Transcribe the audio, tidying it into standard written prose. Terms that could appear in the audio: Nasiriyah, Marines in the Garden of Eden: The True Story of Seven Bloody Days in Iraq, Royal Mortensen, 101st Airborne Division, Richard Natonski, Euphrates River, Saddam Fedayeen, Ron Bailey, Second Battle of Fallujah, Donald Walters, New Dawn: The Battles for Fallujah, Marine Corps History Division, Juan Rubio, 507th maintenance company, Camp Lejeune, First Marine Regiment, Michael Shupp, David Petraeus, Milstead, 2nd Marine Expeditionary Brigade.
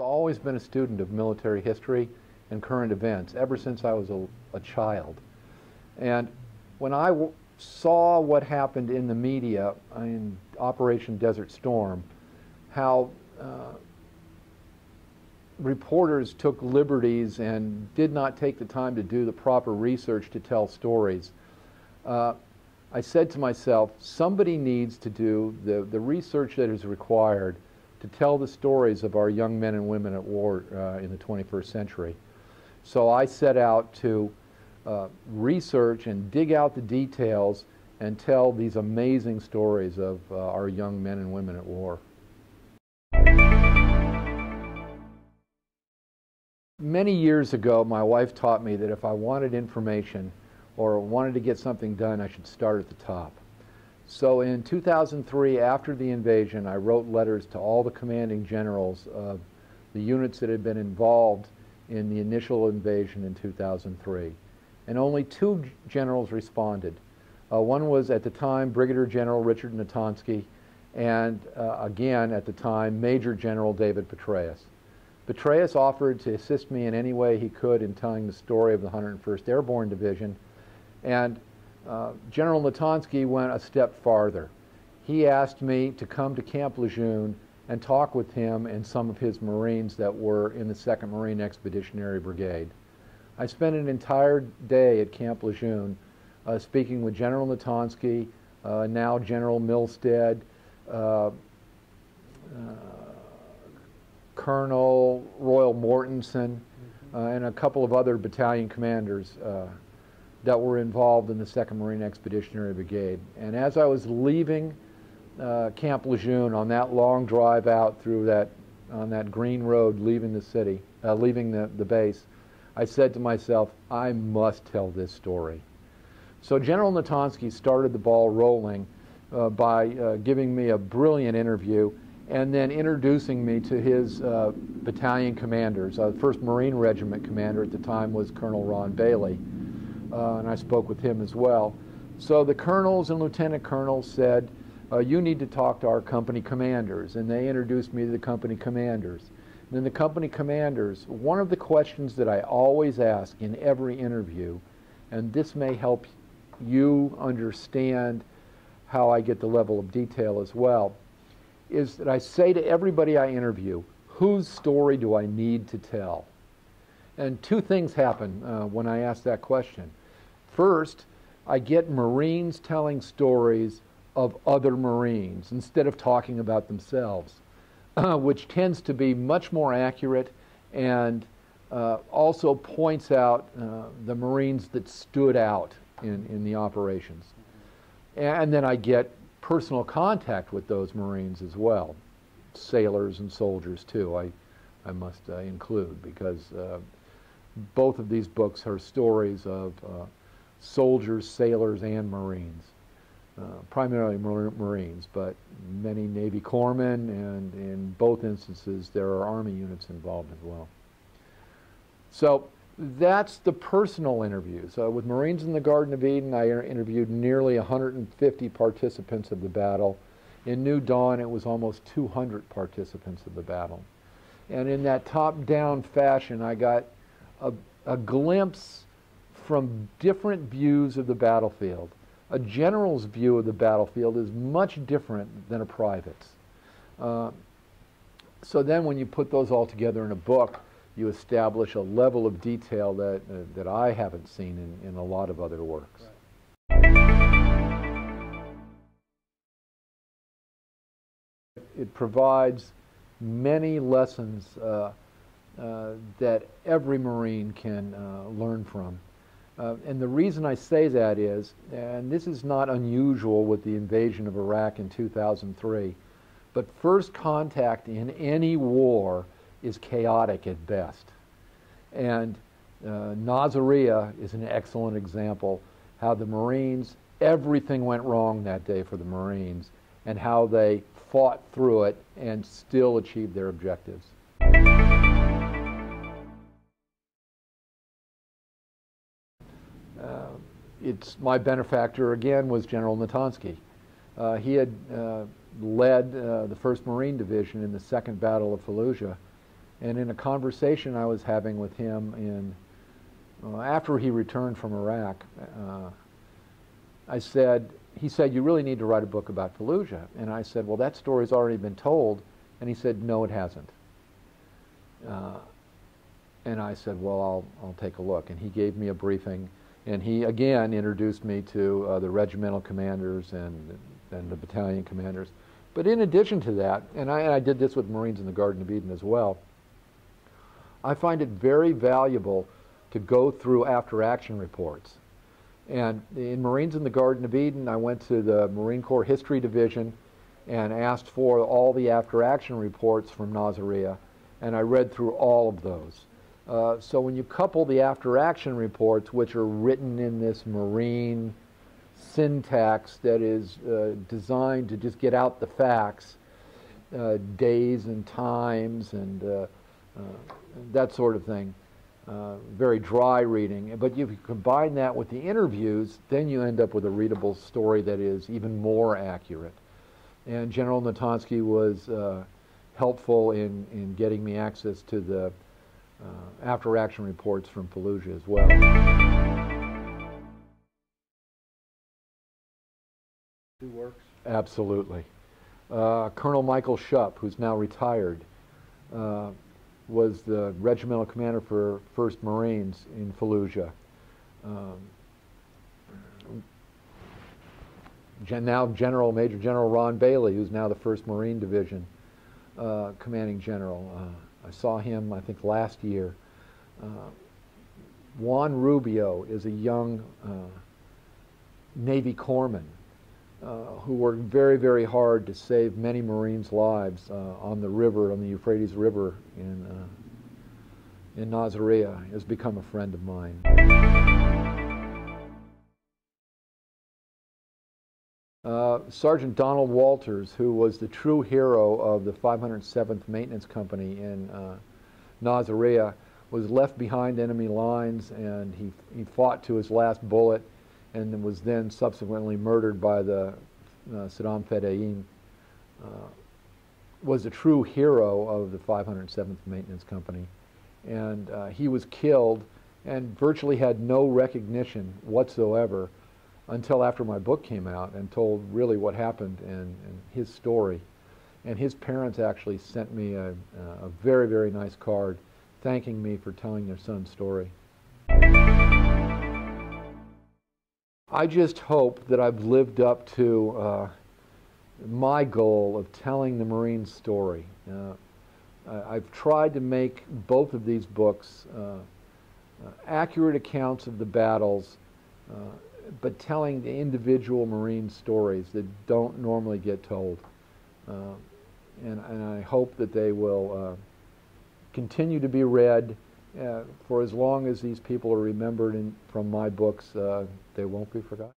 I've always been a student of military history and current events ever since I was a child. And when I saw what happened in the media in Operation Desert Storm, how reporters took liberties and did not take the time to do the proper research to tell stories, I said to myself, somebody needs to do the research that is required to tell the stories of our young men and women at war in the 21st century. So I set out to research and dig out the details and tell these amazing stories of our young men and women at war. Many years ago, my wife taught me that if I wanted information or wanted to get something done, I should start at the top. So in 2003, after the invasion, I wrote letters to all the commanding generals of the units that had been involved in the initial invasion in 2003. And only two generals responded. One was, at the time, Brigadier General Richard Natonski, and again, at the time, Major General David Petraeus. Petraeus offered to assist me in any way he could in telling the story of the 101st Airborne Division, and General Natonski went a step farther. He asked me to come to Camp Lejeune and talk with him and some of his Marines that were in the 2nd Marine Expeditionary Brigade. I spent an entire day at Camp Lejeune speaking with General Natonski, now General Milstead, Colonel Royal Mortensen, and a couple of other battalion commanders that were involved in the 2nd Marine Expeditionary Brigade. And as I was leaving Camp Lejeune on that long drive out through that, on that green road leaving the city, leaving the base, I said to myself, I must tell this story. So General Natonski started the ball rolling by giving me a brilliant interview and then introducing me to his battalion commanders. The First Marine Regiment commander at the time was Colonel Ron Bailey, and I spoke with him as well. So the colonels and lieutenant colonels said, you need to talk to our company commanders, and they introduced me to the company commanders. Then the company commanders, one of the questions that I always ask in every interview, and this may help you understand how I get the level of detail as well, is that I say to everybody I interview, whose story do I need to tell? And two things happen when I ask that question. First, I get Marines telling stories of other Marines instead of talking about themselves, which tends to be much more accurate and also points out the Marines that stood out in the operations. And then I get personal contact with those Marines as well, sailors and soldiers too, I must include, because both of these books are stories of soldiers, sailors, and Marines. Primarily Marines, but many Navy corpsmen, and in both instances there are Army units involved as well. So that's the personal interviews. With Marines in the Garden of Eden, I interviewed nearly 150 participants of the battle. In New Dawn, it was almost 200 participants of the battle. And in that top-down fashion, I got a glimpse from different views of the battlefield. A general's view of the battlefield is much different than a private's. So then when you put those all together in a book, you establish a level of detail that, that I haven't seen in a lot of other works. Right. It provides many lessons that every Marine can learn from. And the reason I say that is, and this is not unusual with the invasion of Iraq in 2003, but first contact in any war is chaotic at best. And Nasiriyah is an excellent example how the Marines, everything went wrong that day for the Marines, and how they fought through it and still achieved their objectives. It's my benefactor again was General Natonski. He had led the 1st Marine Division in the Second Battle of Fallujah, And in a conversation I was having with him in, after he returned from Iraq, he said, you really need to write a book about Fallujah. And I said, well, that story's already been told. And he said, no, it hasn't. And I said, well, I'll take a look. And he gave me a briefing. And he, again, introduced me to the regimental commanders and the battalion commanders. But in addition to that, and I did this with Marines in the Garden of Eden as well, I find it very valuable to go through after-action reports. And in Marines in the Garden of Eden, I went to the Marine Corps History Division and asked for all the after-action reports from Nasiriyah, and I read through all of those. So when you couple the after-action reports, which are written in this Marine syntax that is designed to just get out the facts, days and times and that sort of thing, very dry reading, but if you combine that with the interviews, then you end up with a readable story that is even more accurate. And General Natonski was helpful in getting me access to the after-action reports from Fallujah as well. Who works? Absolutely. Colonel Michael Shupp, who's now retired, was the regimental commander for 1st Marines in Fallujah. Now Major General Ron Bailey, who's now the 1st Marine Division commanding general. I saw him, I think, last year. Juan Rubio is a young Navy corpsman who worked very, very hard to save many Marines' lives on the river, on the Euphrates River in Nasiriyah, has become a friend of mine. Sergeant Donald Walters, who was the true hero of the 507th maintenance company in Nasiriyah, was left behind enemy lines, and he fought to his last bullet and was then subsequently murdered by the Saddam Fedayeen, was a true hero of the 507th maintenance company. And he was killed and virtually had no recognition whatsoever until after my book came out and told really what happened and his story. And his parents actually sent me a very, very nice card thanking me for telling their son's story. I just hope that I've lived up to my goal of telling the Marine story. I've tried to make both of these books accurate accounts of the battles, but telling the individual Marine stories that don't normally get told. And I hope that they will continue to be read for as long as these people are remembered, and from my books, they won't be forgotten.